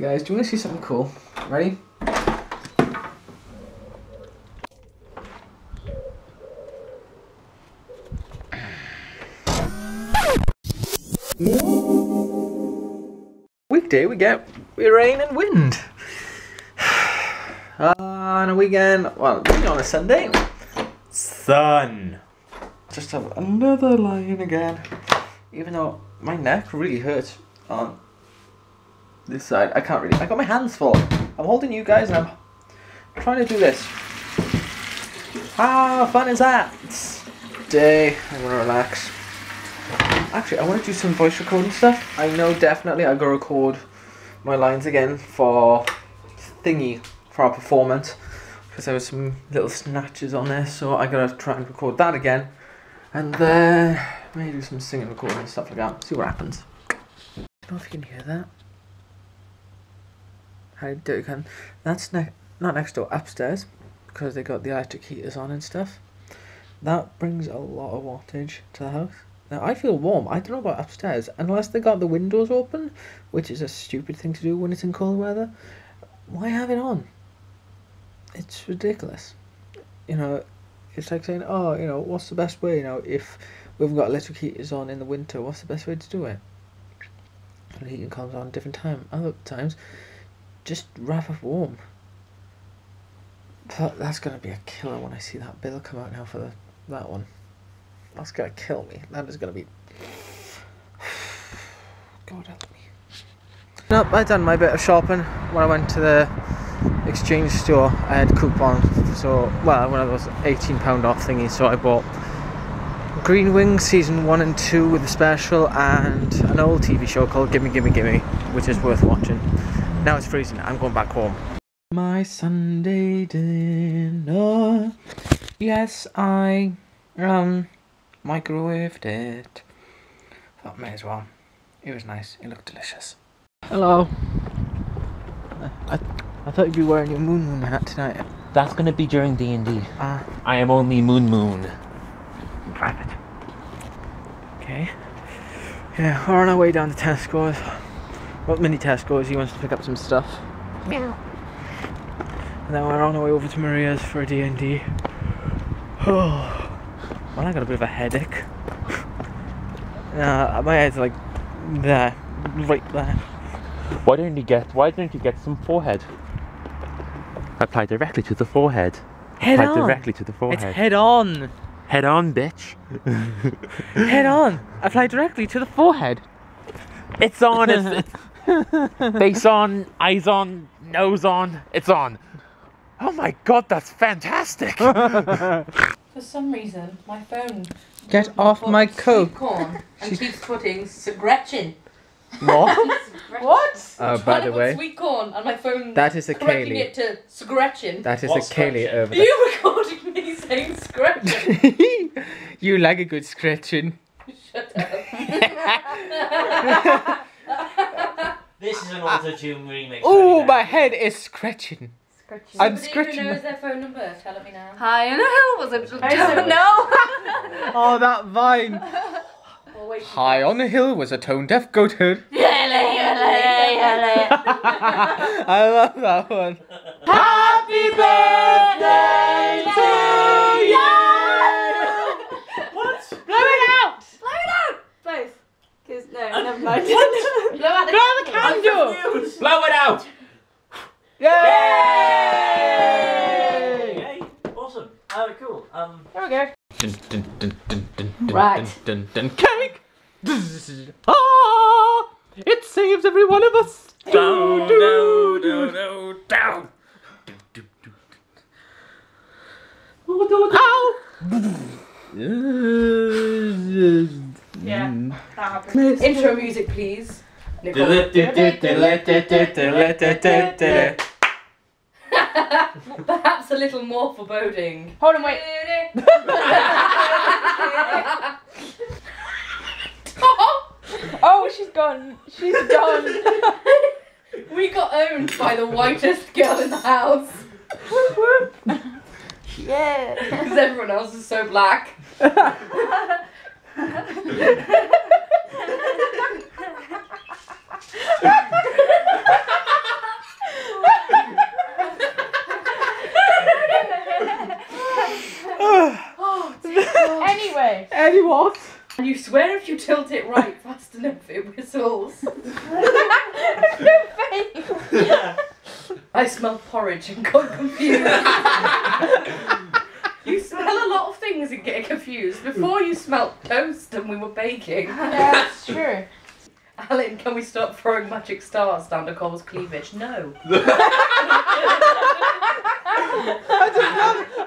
Okay guys, do you want to see something cool? Ready? Weekday we get rain and wind. On a weekend, well, on a Sunday, sun. Just have another lion again. Even though my neck really hurts on this side, I can't really. I got my hands full. I'm holding you guys, and I'm trying to do this. How fun is that? Today, I'm gonna relax. Actually, I want to do some voice recording stuff. I know definitely I gotta record my lines again for thingy, for our performance, because there was some little snatches on there, so I gotta try and record that again, and then maybe do some singing, recording and stuff like that. See what happens. I don't know if you can hear that. I do you can. That's not next door, upstairs, because they got the electric heaters on and stuff. That brings a lot of wattage to the house. Now, I feel warm. I don't know about upstairs, unless they got the windows open, which is a stupid thing to do when it's in cold weather. Why have it on? It's ridiculous. You know, it's like saying, oh, you know, what's the best way, you know, if we've got electric heaters on in the winter, what's the best way to do it? The heating comes on at a different time. Other times, just wrap up warm. But that's going to be a killer when I see that bill come out now for that one. That's going to kill me. That is going to be... God help me. Nope, I'd done my bit of shopping. When I went to the exchange store, I had coupons. So, well, one of those £18 off thingies. So I bought Green Wing Season 1 and 2 with a special, and an old TV show called Gimme Gimme Gimme, which is worth watching. Now it's freezing. I'm going back home. My Sunday dinner. Yes, I... microwaved it. Thought may as well. It was nice. It looked delicious. Hello. I thought you'd be wearing your moon hat tonight. That's gonna be during D&D. I am only moon. Private. Okay. Yeah, we're on our way down to Tesco's. Well, Mini-Tesco's. He wants to pick up some stuff. Meow. And then we're on our way over to Maria's for a D&D. Oh. Well, I got a bit of a headache. My head's like there, right there. Why don't you get some forehead? Apply directly to the forehead. Head on. Apply directly to the forehead. It's head on. Head on, bitch. Head on. Apply directly to the forehead. It's on. It's face on, eyes on, nose on. It's on. Oh my God, that's fantastic. For some reason, my phone... Get off my coat! ...corn and keeps putting Gretchen. What? What? Oh, by the way... sweet corn on my phone... That is a Kaylee. It to Gretchen. That is a Kaylee over there. Are you recording me saying Gretchen? You like a good Gretchen. Shut up. This is an auto-tune remix. Oh, my head is scratching. I'm scratching. Who knows their phone number? Tell it me now. Hi, and a hill was a... No! Oh, that vine. Well, high on the hill was a tone-deaf goat herd. I love that one. Happy birthday to you! What? Blow it out! Blow it out! Both. Because, no, never mind. What? Blow out the candle! Blow it out! Yay! Yay! Awesome. Cool. There we go. Right. Cake! Ah! It saves every one of us! Down, down, down, down, down! Ow! Yeah, that happened. Intro music, please. Perhaps a little more foreboding. Hold on, wait. Oh, she's gone. She's gone. We got owned by the whitest girl in the house. Yeah. Because everyone else is so black. And you swear if you tilt it right fast enough, it whistles. Yeah. I smell porridge and got confused. You smell a lot of things and get confused. Before you smelt toast and we were baking. Yeah, that's true. Alan, can we stop throwing magic stars down to Cole's cleavage? No.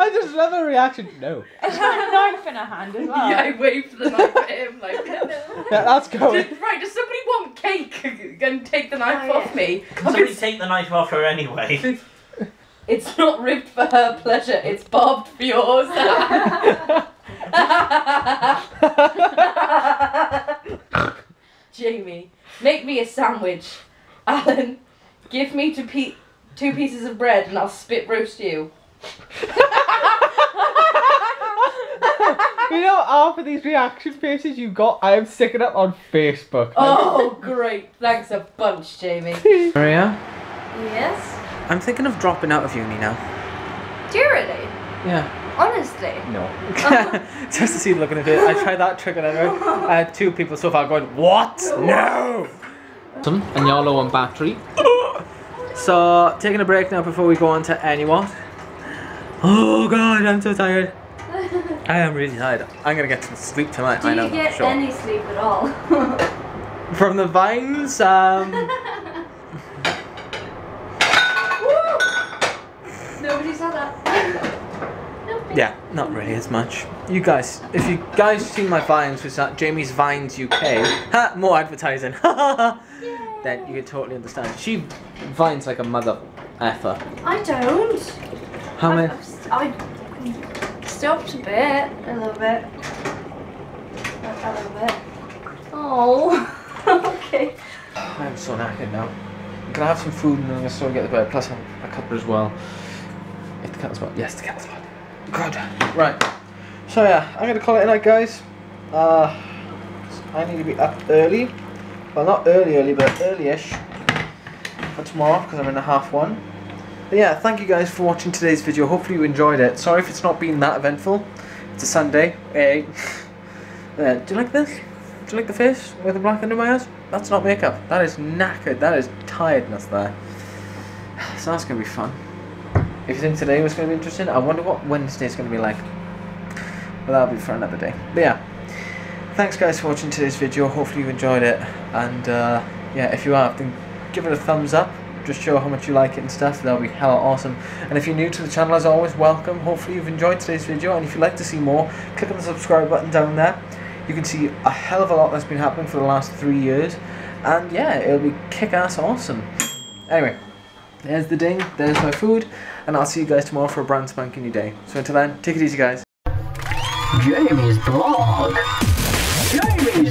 I just love her reaction. No. She's got a knife in her hand as well. Yeah, I waved the knife at him like, no. Yeah, that's going. Right, does somebody want cake and take the knife off me? Somebody take the knife off her anyway. It's not ribbed for her pleasure, it's barbed for yours. Jamie, make me a sandwich. Alan, give me two pieces of bread and I'll spit roast you. You know, after these reaction faces you got, I am sticking up on Facebook. Oh, great. Thanks a bunch, Jamie. Maria? Yes? I'm thinking of dropping out of uni now. Do you really? Yeah. Honestly? No. Just to see looking at it. I tried that trick and I had two people so far going, what? No! And you're low on battery. So, taking a break now before we go on to anyone. Oh god, I'm so tired. I am really tired. I'm gonna get some sleep tonight. I know. Do you get any sleep at all? From the vines, Nobody saw that. Nobody. Yeah, not really as much. You guys, if you guys see my vines, which are Jamie's Vines UK, ha, more advertising, then you can totally understand. She vines like a mother effer. I don't. How many? I stopped a bit, a little bit, a little bit. Oh, okay. I'm so knackered now. I'm gonna have some food and I'm gonna still get the bread. Plus a cuppa as well. If the cat's bad. Yes, the cat's bad. God. Right. So yeah, I'm gonna call it a night, guys. I need to be up early. Well, not early, but early-ish for tomorrow because I'm in a 1:30. But yeah, thank you guys for watching today's video. Hopefully you enjoyed it. Sorry if it's not been that eventful. It's a Sunday. Hey. Do you like this? Do you like the face with the black under my eyes? That's not makeup. That is knackered. That is tiredness there. So that's gonna be fun. If you think today was going to be interesting, I wonder what Wednesday's going to be like. But that'll be for another day. But yeah, thanks guys for watching today's video. Hopefully you enjoyed it. And yeah, if you have, then give it a thumbs up. Just show how much you like it and stuff. That'll be hella awesome. And if you're new to the channel, as always, welcome. Hopefully you've enjoyed today's video. And if you'd like to see more, click on the subscribe button down there. You can see a hell of a lot that's been happening for the last 3 years. And yeah, it'll be kick-ass awesome. Anyway. There's the ding, there's my food, and I'll see you guys tomorrow for a brand spanking new day. So until then, take it easy guys. Jamie's Vlog. Jamie's